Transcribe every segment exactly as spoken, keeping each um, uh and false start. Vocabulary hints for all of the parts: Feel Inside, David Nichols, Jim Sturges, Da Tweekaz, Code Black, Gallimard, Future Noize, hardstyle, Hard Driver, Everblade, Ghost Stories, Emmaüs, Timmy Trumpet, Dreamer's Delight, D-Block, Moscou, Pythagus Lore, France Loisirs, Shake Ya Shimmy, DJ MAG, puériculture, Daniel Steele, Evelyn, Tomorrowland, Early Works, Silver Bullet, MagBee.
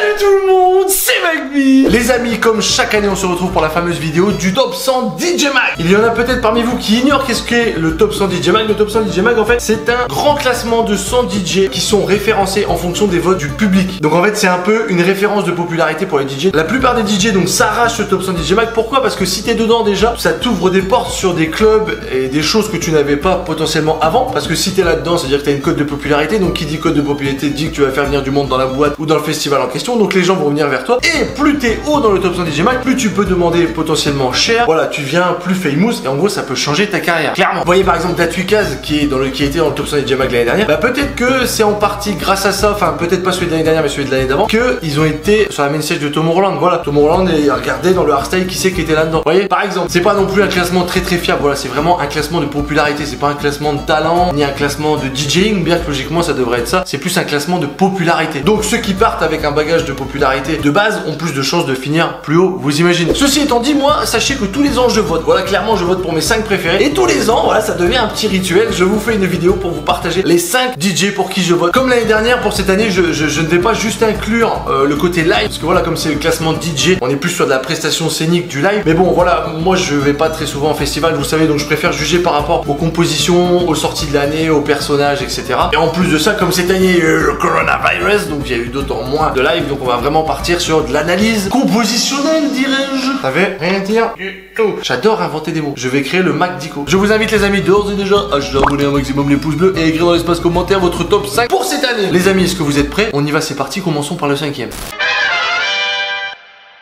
Salut tout le monde, c'est MagBee. Les amis, comme chaque année, on se retrouve pour la fameuse vidéo du top cent D J MAG. Il y en a peut-être parmi vous qui ignorent qu'est-ce qu'est le top cent D J MAG. Le top cent D J MAG, en fait, c'est un grand classement de cent D J qui sont référencés en fonction des votes du public. Donc en fait, c'est un peu une référence de popularité pour les D J. La plupart des D J donc s'arrachent ce top cent D J MAG. Pourquoi? Parce que si t'es dedans déjà, ça t'ouvre des portes sur des clubs et des choses que tu n'avais pas potentiellement avant. Parce que si t'es là-dedans, c'est-à-dire que t'as une cote de popularité. Donc qui dit cote de popularité dit que tu vas faire venir du monde dans la boîte ou dans le festival en question. Donc les gens vont venir vers toi. Et plus t'es haut dans le top cent D J MAG, plus tu peux demander potentiellement cher. Voilà, tu viens plus famous et en gros ça peut changer ta carrière. Clairement. Vous voyez par exemple Da Tweekaz qui est dans le qui était dans le top cent D J MAG l'année dernière. Bah peut-être que c'est en partie grâce à ça, enfin peut-être pas celui de l'année dernière mais celui de l'année d'avant, que ils ont été sur la main stage de Tomorrowland. Voilà, Tomorrowland et regardez dans le hardstyle qui c'est qui était là-dedans. Vous voyez par exemple, c'est pas non plus un classement très très fiable. Voilà, c'est vraiment un classement de popularité, c'est pas un classement de talent ni un classement de DJing, bien que logiquement ça devrait être ça. C'est plus un classement de popularité. Donc ceux qui partent avec un bagage de popularité de base ont plus de chances de finir plus haut, vous imaginez. Ceci étant dit, moi, sachez que tous les ans je vote. Voilà, clairement je vote pour mes cinq préférés. Et tous les ans, voilà, ça devient un petit rituel. Je vous fais une vidéo pour vous partager les cinq D J pour qui je vote. Comme l'année dernière, pour cette année, je, je, je ne vais pas juste inclure euh, le côté live. Parce que voilà, comme c'est le classement D J, on est plus sur de la prestation scénique du live. Mais bon, voilà, moi je vais pas très souvent en festival, vous savez, donc je préfère juger par rapport aux compositions, aux sorties de l'année, aux personnages, et cetera. Et en plus de ça, comme cette année, il y a eu le coronavirus, donc il y a eu d'autant moins de live, donc on va vraiment partir sur de l'analyse compositionnelle, dirais-je. Ça veut rien dire du tout. J'adore inventer des mots. Je vais créer le Mac Dico. Je vous invite les amis d'ores et déjà à vous abonner un maximum, les pouces bleus et écrire dans l'espace commentaire votre top cinq pour cette année. Les amis, est-ce que vous êtes prêts? On y va, c'est parti, commençons par le cinquième.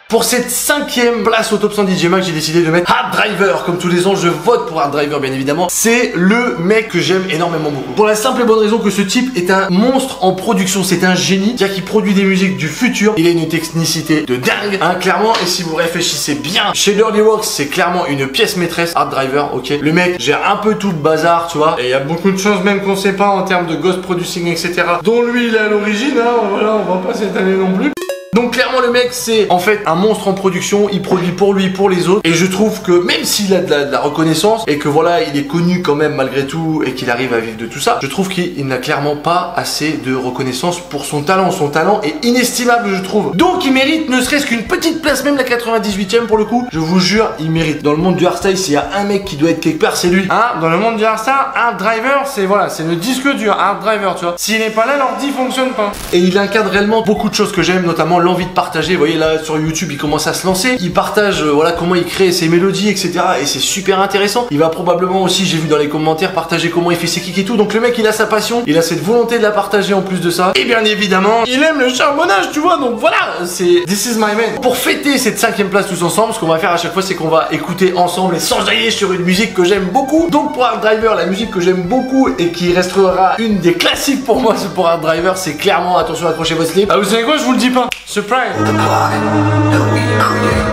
Pour cette cinquième place au top cent D J MAG, j'ai décidé de mettre Hard Driver. Comme tous les ans, je vote pour Hard Driver, bien évidemment. C'est le mec que j'aime énormément beaucoup. Pour la simple et bonne raison que ce type est un monstre en production. C'est un génie. C'est-à-dire qu'il produit des musiques du futur. Il a une technicité de dingue, hein, clairement. Et si vous réfléchissez bien, chez Early Works, c'est clairement une pièce maîtresse. Hard Driver, ok. Le mec gère un peu tout le bazar, tu vois. Et il y a beaucoup de choses même qu'on sait pas en termes de ghost producing, et cetera. Dont lui, il est à l'origine, hein. Voilà, on va pas s'étaler non plus. Donc clairement le mec c'est en fait un monstre en production, il produit pour lui, pour les autres. Et je trouve que même s'il a de la, de la reconnaissance et que voilà il est connu quand même malgré tout et qu'il arrive à vivre de tout ça, je trouve qu'il n'a clairement pas assez de reconnaissance pour son talent. Son talent est inestimable je trouve. Donc il mérite ne serait-ce qu'une petite place, même la quatre-vingt-dix-huitième pour le coup. Je vous jure il mérite. Dans le monde du hardstyle s'il y a un mec qui doit être quelque part c'est lui. Hein, dans le monde du hardstyle, Hard Driver c'est voilà, c'est le disque dur, Hard Driver tu vois. S'il n'est pas là l'ordi fonctionne pas. Et il incarne réellement beaucoup de choses que j'aime, notamment envie de partager, vous voyez là sur YouTube il commence à se lancer, il partage euh, voilà comment il crée ses mélodies etc et c'est super intéressant. Il va probablement aussi, j'ai vu dans les commentaires, partager comment il fait ses kicks et tout, donc le mec il a sa passion, il a cette volonté de la partager en plus de ça et bien évidemment il aime le charbonnage tu vois, donc voilà c'est this is my man. Pour fêter cette cinquième place tous ensemble, ce qu'on va faire à chaque fois c'est qu'on va écouter ensemble et s'enjailler sur une musique que j'aime beaucoup. Donc pour Hard Driver, la musique que j'aime beaucoup et qui restera une des classiques pour moi pour Hard Driver c'est clairement, attention accrochez vos slips, ah vous savez quoi je vous le dis pas. Surprise! The clock that we create,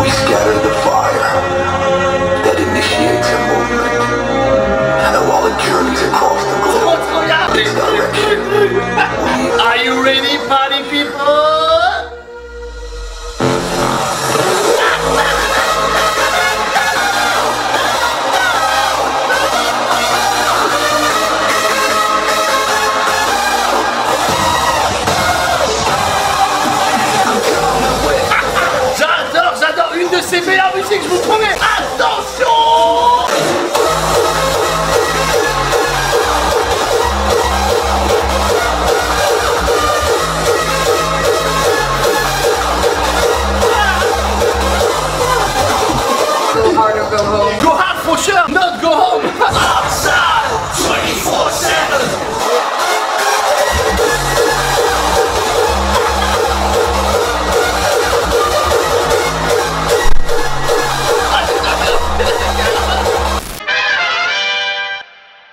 we scatter the fire that initiates a movement, and while it journeys across the globe, its direction. Are you ready, party people? C'est meilleure musique, je vous promets. Attention! Go hard or go home. Go hard for sure, not go home. Outside, twenty-four seven.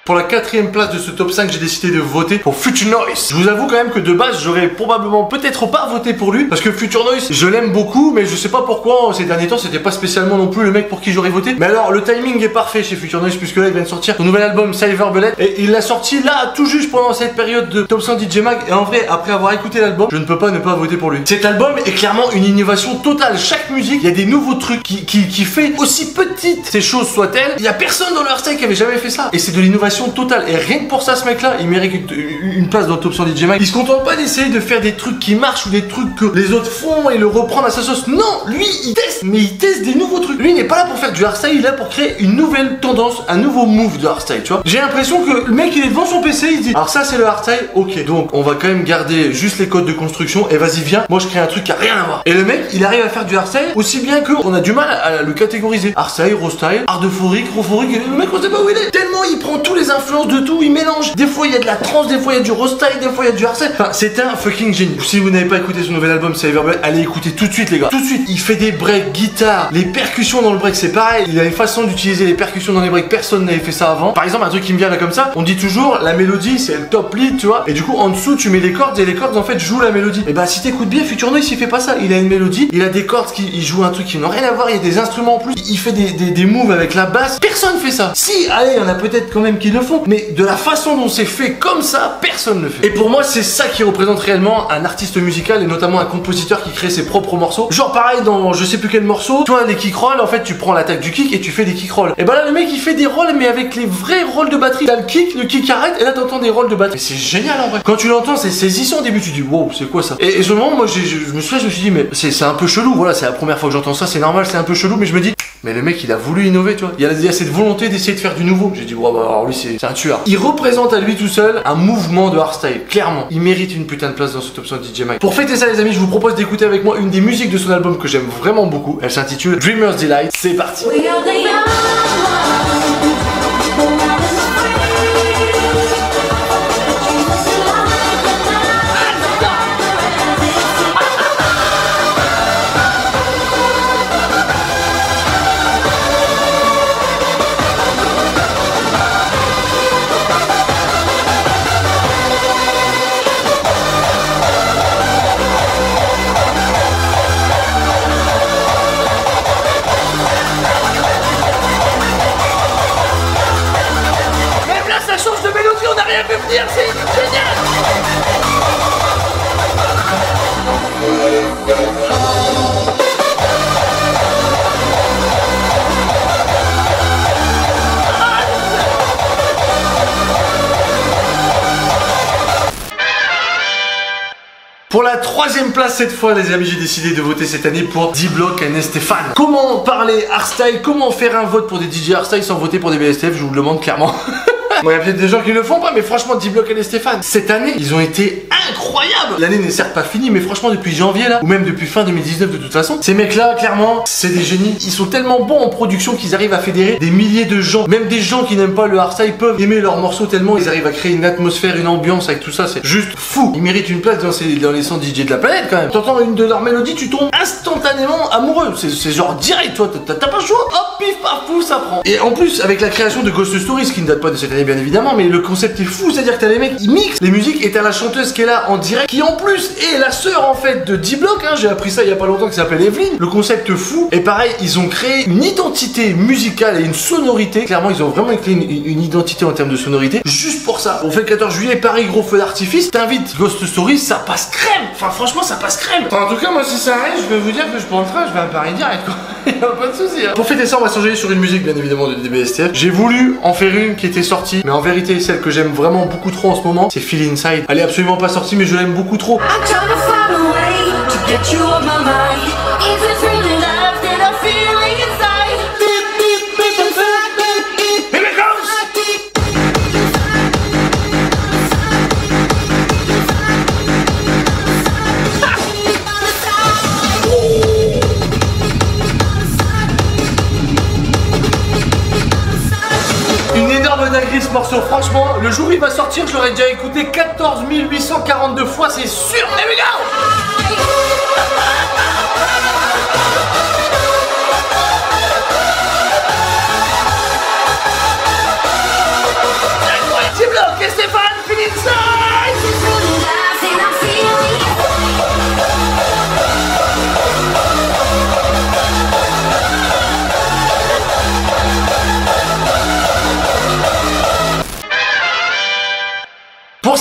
Pour la quatrième place de ce top cinq, j'ai décidé de voter pour Future Noize. Je vous avoue quand même que de base, j'aurais probablement peut-être pas voté pour lui parce que Future Noize, je l'aime beaucoup, mais je sais pas pourquoi ces derniers temps, c'était pas spécialement non plus le mec pour qui j'aurais voté. Mais alors, le timing est parfait chez Future Noize puisque là, il vient de sortir son nouvel album Silver Bullet et il l'a sorti là, tout juste pendant cette période de top cent D J MAG. Et en vrai, après avoir écouté l'album, je ne peux pas ne pas voter pour lui. Cet album est clairement une innovation totale. Chaque musique, il y a des nouveaux trucs qui, qui, qui fait aussi petites ces choses soient-elles. Il y a personne dans leur style qui avait jamais fait ça et c'est de l'innovation totale. Et rien que pour ça, ce mec là, il mérite une, une place dans le top cent D J Mag. Il se contente pas d'essayer de faire des trucs qui marchent ou des trucs que les autres font et le reprendre à sa sauce. Non, lui il teste, mais il teste des nouveaux trucs. Lui il n'est pas là pour faire du hardstyle, il est là pour créer une nouvelle tendance, un nouveau move de hardstyle, tu vois. J'ai l'impression que le mec il est devant son P C, il dit alors ça c'est le hardstyle, ok, donc on va quand même garder juste les codes de construction et vas-y viens, moi je crée un truc qui a rien à voir. Et le mec il arrive à faire du hardstyle aussi bien que on a du mal à le catégoriser. Hardstyle, raw style, hardphorique, rawphorique, le mec on sait pas où il est. Tellement il prend tous les influences de tout, il mélange. Des fois il y a de la trance, des fois il y a du raw style, des fois il y a du hardstyle. Enfin c'est un fucking génie. Si vous n'avez pas écouté son nouvel album, c'est Everblade, allez écouter tout de suite les gars. Tout de suite, il fait des breaks, guitare, les percussions dans le break c'est pareil. Il a une façon d'utiliser les percussions dans les breaks, personne n'avait fait ça avant. Par exemple un truc qui me vient là comme ça, on dit toujours la mélodie c'est le top lead, tu vois. Et du coup en dessous tu mets les cordes et les cordes en fait jouent la mélodie. Et bah si t'écoutes bien Future Noize il fait pas ça, il a une mélodie, il a des cordes qui il joue un truc qui n'ont rien à voir, il y a des instruments en plus, il fait des, des, des moves avec la basse, personne fait ça. Si allez il y en a peut-être quand même qui le font, mais de la façon dont c'est fait comme ça, personne le fait. Et pour moi c'est ça qui représente réellement un artiste musical et notamment un compositeur qui crée ses propres morceaux. Genre pareil dans je sais plus quel morceau, tu vois les kick rolls, en fait tu prends l'attaque du kick et tu fais des kick rolls. Et bah là le mec il fait des rolls mais avec les vrais rolls de batterie. T'as le kick, le kick arrête et là t'entends des rolls de batterie. C'est génial en vrai. Quand tu l'entends c'est saisissant au début, tu dis wow c'est quoi ça. Et, et ce moment moi je, je me souviens je me suis dit mais c'est un peu chelou, voilà c'est la première fois que j'entends ça, c'est normal c'est un peu chelou, mais je me dis mais le mec il a voulu innover, tu vois. Il y a, il y a cette volonté d'essayer de faire du nouveau. J'ai dit wow bah alors lui c'est un tueur. Il représente à lui tout seul un mouvement de hardstyle, clairement. Il mérite une putain de place dans ce top cent D J Mag. Pour fêter ça les amis, je vous propose d'écouter avec moi une des musiques de son album que j'aime vraiment beaucoup. Elle s'intitule Dreamer's Delight. C'est parti. Pour la troisième place cette fois les amis, j'ai décidé de voter cette année pour D-Block and Stéphane. Comment parler hardstyle, comment faire un vote pour des D J hardstyle sans voter pour des B S T F, je vous le demande clairement. Bon, il y a peut-être des gens qui le font pas, mais franchement, D-Block et Stéphane, cette année, ils ont été incroyables. L'année n'est certes pas finie, mais franchement, depuis janvier là, ou même depuis fin deux mille dix-neuf de toute façon, ces mecs-là, clairement, c'est des génies. Ils sont tellement bons en production qu'ils arrivent à fédérer des milliers de gens. Même des gens qui n'aiment pas le hardstyle peuvent aimer leurs morceaux tellement ils arrivent à créer une atmosphère, une ambiance avec tout ça. C'est juste fou. Ils méritent une place dans, ces, dans les cent D J de la planète quand même. T'entends une de leurs mélodies, tu tombes instantanément amoureux. C'est genre direct, toi, t'as pas le choix. Hop, pif, paf, fou, ça prend. Et en plus, avec la création de Ghost Stories, qui ne date pas de cette année, bien évidemment, mais le concept est fou, c'est à dire que t'as les mecs ils mixent les musiques et t'as la chanteuse qui est là en direct, qui en plus est la sœur en fait de D-Block, hein, j'ai appris ça il y a pas longtemps, qui s'appelle Evelyn. Le concept fou, et pareil ils ont créé une identité musicale et une sonorité, clairement ils ont vraiment créé une, une, une identité en termes de sonorité juste pour ça. On fait le quatorze juillet, Paris, gros feu d'artifice, t'invites Ghost Stories, ça passe crème, enfin franchement ça passe crème. Enfin, en tout cas moi si ça arrive je vais vous dire que je prendrai, je vais à Paris direct quoi. Y'a pas de soucis hein. Pour fêter ça on va s'engager sur une musique bien évidemment de D B S T F. J'ai voulu en faire une qui était sortie, mais en vérité celle que j'aime vraiment beaucoup trop en ce moment c'est Feel Inside. Elle est absolument pas sortie mais je l'aime beaucoup trop. Ce morceau, franchement, le jour où il va sortir, je l'aurai déjà écouté quatorze mille huit cent quarante-deux fois, c'est sûr, mais regarde! D-Block et Stéphane, Feel Inside!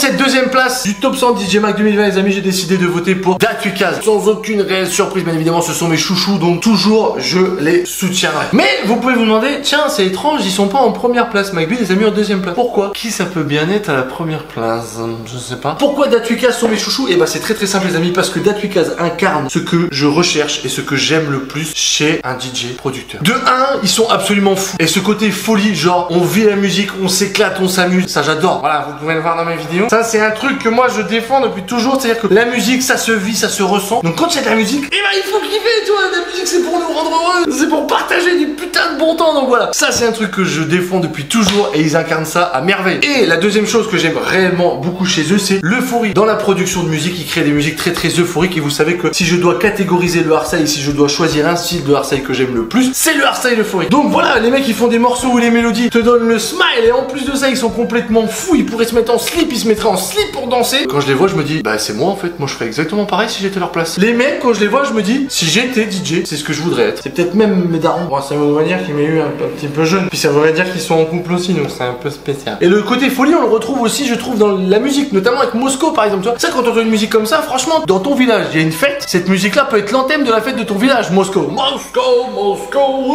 cette deuxième place du top cent D J Mag deux mille vingt, les amis, j'ai décidé de voter pour Da Tweekaz. Sans aucune réelle surprise, bien évidemment, ce sont mes chouchous, donc toujours je les soutiendrai. Mais vous pouvez vous demander, tiens, c'est étrange, ils sont pas en première place. Mag B les a mis en deuxième place. Pourquoi? Qui ça peut bien être à la première place? Je sais pas. Pourquoi Da Tweekaz sont mes chouchous? Et bah, c'est très très simple, les amis, parce que Da Tweekaz incarne ce que je recherche et ce que j'aime le plus chez un D J producteur. De un, ils sont absolument fous. Et ce côté folie, genre, on vit la musique, on s'éclate, on s'amuse, ça j'adore. Voilà, vous pouvez le voir dans mes vidéos. Ça, c'est un truc que moi je défends depuis toujours, c'est-à-dire que la musique, ça se vit, ça se ressent. Donc quand il y a de la musique, eh ben, il faut kiffer, tu vois. La musique, c'est pour nous rendre heureux, c'est pour partager du putain de bon temps. Donc voilà, ça c'est un truc que je défends depuis toujours et ils incarnent ça à merveille. Et la deuxième chose que j'aime réellement beaucoup chez eux, c'est l'euphorie. Dans la production de musique, ils créent des musiques très très euphoriques. Et vous savez que si je dois catégoriser le hardstyle, si je dois choisir un style de hardstyle que j'aime le plus, c'est le hardstyle euphorique. Donc voilà, les mecs, ils font des morceaux où les mélodies te donnent le smile et en plus de ça, ils sont complètement fous. Ils pourraient se mettre en slip, ils se mettraient en slip pour danser. Quand je les vois, je me dis, bah c'est moi en fait, moi je ferais exactement pareil si j'étais à leur place. Les mecs, quand je les vois, je me dis, si j'étais D J, c'est ce que je voudrais être. C'est peut-être même mes darons. Bon, ça voudrait dire qu'ils m'aient eu un, un petit peu jeune. Puis ça voudrait dire qu'ils sont en couple aussi, donc c'est un peu spécial. Et le côté folie, on le retrouve aussi, je trouve, dans la musique, notamment avec Moscou par exemple. Tu vois, ça, quand on entend une musique comme ça, franchement, dans ton village, il y a une fête, cette musique-là peut être l'anthème de la fête de ton village, Moscou. Moscou, Moscou.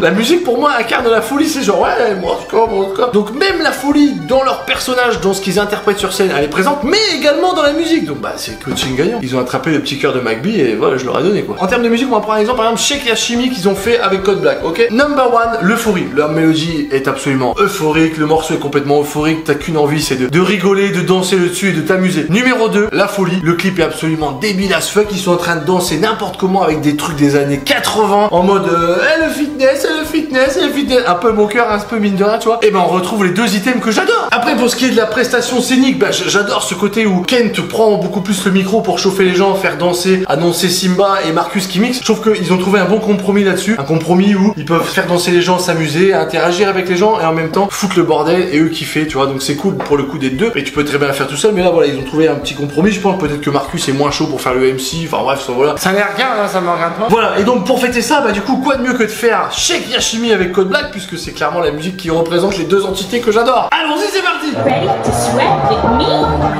La musique pour moi incarne la folie, c'est genre, ouais, Moscou, Moscou. Donc même la folie dans leur personnage, dans ce qu'ils interprètent sur scène, elle est présente, mais également dans la musique. Donc bah, c'est coaching gagnant. Ils ont attrapé le petit cœur de Mag B et voilà, je leur ai donné quoi. En termes de musique, on va prendre un exemple, par exemple, Shake Ya Shimmy qu'ils ont fait avec Code Black, ok? Number one, l'euphorie. Leur mélodie est absolument euphorique, le morceau est complètement euphorique, t'as qu'une envie, c'est de, de rigoler, de danser le dessus et de t'amuser. Numéro deux, la folie. Le clip est absolument débile as fuck, ils sont en train de danser n'importe comment avec des trucs des années quatre-vingts en mode euh, eh, le fitness, eh, le fitness, eh, le fitness. Un peu mon cœur, un peu mine de rien, tu vois. Et ben on retrouve les deux items que j'adore. Après, pour ce qui est de la prestation scénique, bah, j'adore ce côté où Ken te prend beaucoup plus le micro pour chauffer les gens, faire danser, annoncer Simba et Marcus qui mixe. Je trouve qu'ils ont trouvé un bon compromis là-dessus. Un compromis où ils peuvent faire danser les gens, s'amuser, interagir avec les gens et en même temps foutre le bordel et eux kiffer, tu vois. Donc c'est cool pour le coup des deux. Et tu peux très bien la faire tout seul, mais là voilà, ils ont trouvé un petit compromis. Je pense peut-être que Marcus est moins chaud pour faire le M C. Enfin bref, ça voilà. Ça les regarde, hein, ça me regarde pas. Voilà, et donc pour fêter ça, bah du coup, quoi de mieux que de faire Shake Ya Shimmy avec Code Black, puisque c'est clairement la musique qui représente les deux entités que j'adore. Allons-y, c'est parti. Ready to sweat with me?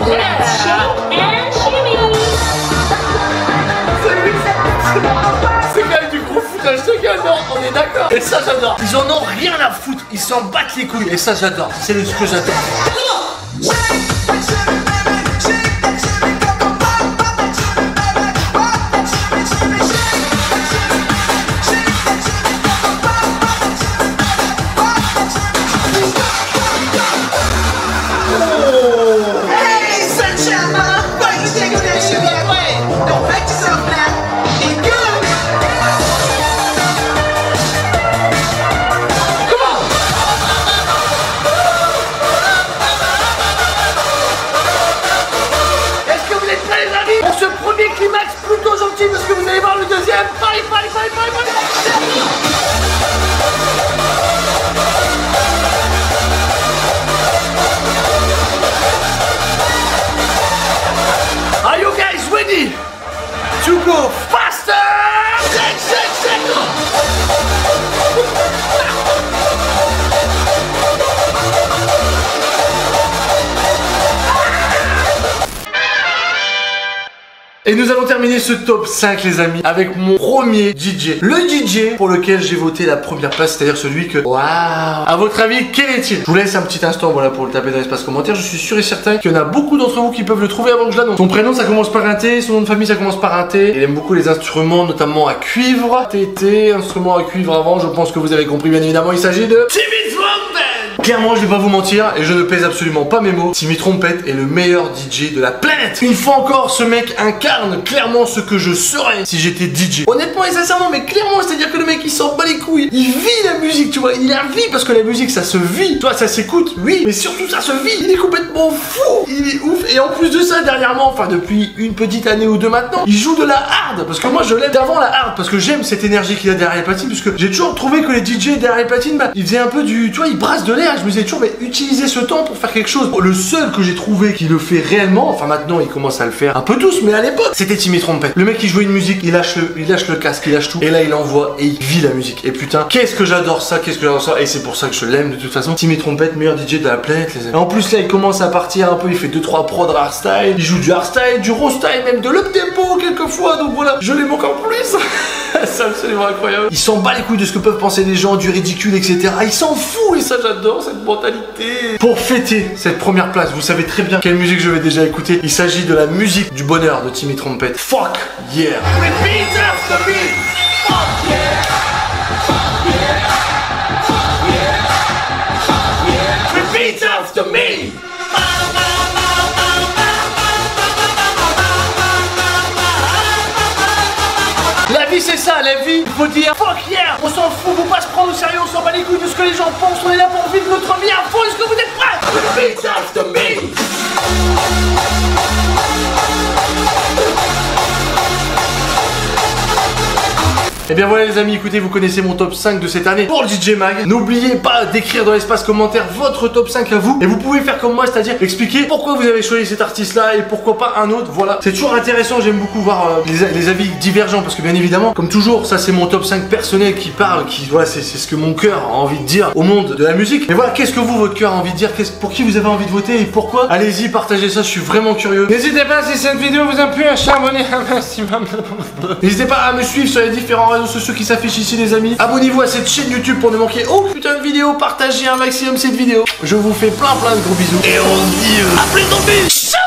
Let's shake and shimmy. C'est quand même du gros foutage de gueule, non? On est d'accord? Et ça j'adore. Ils en ont rien à foutre, ils s'en battent les couilles. Et ça j'adore, c'est ce que j'adore. Et nous allons terminer ce top cinq, les amis, avec mon premier D J. Le D J pour lequel j'ai voté la première place, c'est-à-dire celui que... Waouh! À votre avis, quel est-il? Je vous laisse un petit instant, voilà, pour le taper dans l'espace commentaire. Je suis sûr et certain qu'il y en a beaucoup d'entre vous qui peuvent le trouver avant que je l'annonce. Son prénom, ça commence par un T. Son nom de famille, ça commence par un T. Il aime beaucoup les instruments, notamment à cuivre. T T, instruments à cuivre avant, je pense que vous avez compris, bien évidemment. Il s'agit de... Timmy Trumpet! Clairement, je vais pas vous mentir, et je ne pèse absolument pas mes mots. Timmy Trumpet est le meilleur D J de la planète. Une fois encore, ce mec incarne clairement ce que je serais si j'étais D J. Honnêtement et sincèrement, mais clairement, c'est-à-dire que le mec, il s'en bat les couilles. Il vit la musique, tu vois. Il la vit parce que la musique, ça se vit. Toi, ça s'écoute, oui, mais surtout, ça se vit. Il est complètement fou. Il est ouf. Et en plus de ça, dernièrement, enfin, depuis une petite année ou deux maintenant, il joue de la hard. Parce que moi, je l'aime d'avant la hard. Parce que j'aime cette énergie qu'il a derrière les platines. Puisque j'ai toujours trouvé que les D J derrière les platines, bah, ils faisaient un peu du tu vois, il brasse de l'air. Je me disais toujours, mais utilisez ce temps pour faire quelque chose. Le seul que j'ai trouvé qui le fait réellement, enfin maintenant il commence à le faire un peu tous, mais à l'époque, c'était Timmy Trumpet. Le mec qui jouait une musique, il lâche, il lâche le casque, il lâche tout, et là il envoie et il vit la musique. Et putain, qu'est-ce que j'adore ça, qu'est-ce que j'adore ça, et c'est pour ça que je l'aime de toute façon. Timmy Trumpet, meilleur D J de la planète, les amis. Et en plus là, il commence à partir un peu, il fait deux trois prods hardstyle, il joue du hardstyle, du raw style, même de l'uptempo quelquefois, donc voilà, je l'aime encore plus. C'est absolument incroyable. Il s'en bat les couilles de ce que peuvent penser les gens, du ridicule, et cetera. Il s'en fout, et ça j'adore cette mentalité. Pour fêter cette première place, vous savez très bien quelle musique je vais déjà écouter. Il s'agit de la musique du bonheur de Timmy Trumpet. Fuck yeah. Repeat after me. Fuck yeah. Fuck yeah. Fuck yeah. Fuck yeah. Repeat after me. C'est ça la vie, il faut dire fuck yeah. On s'en fout, faut pas se prendre au sérieux, on s'en bat les couilles de ce que les gens pensent, on est là pour vivre notre vie à fond, est-ce que vous êtes prêts? Repeat after me. Et bien voilà les amis, écoutez, vous connaissez mon top cinq de cette année pour le D J Mag. N'oubliez pas d'écrire dans l'espace commentaire votre top cinq à vous. Et vous pouvez faire comme moi, c'est-à-dire expliquer pourquoi vous avez choisi cet artiste-là et pourquoi pas un autre, voilà. C'est toujours intéressant, j'aime beaucoup voir euh, les, les avis divergents parce que bien évidemment, comme toujours, ça c'est mon top cinq personnel qui parle, qui, voilà, c'est ce que mon cœur a envie de dire au monde de la musique. Mais voilà, qu'est-ce que vous, votre cœur a envie de dire, pour qui vous avez envie de voter et pourquoi? Allez-y, partagez ça, je suis vraiment curieux. N'hésitez pas, si cette vidéo vous a plu, à s'abonner un maximum. N'hésitez pas à me suivre sur les différents réseaux sociaux qui s'affichent ici les amis. Abonnez-vous à cette chaîne YouTube pour ne manquer aucune putain de vidéo. Partagez un maximum cette vidéo. Je vous fais plein plein de gros bisous. Et on se dit euh, à plus, zombies. Ciao.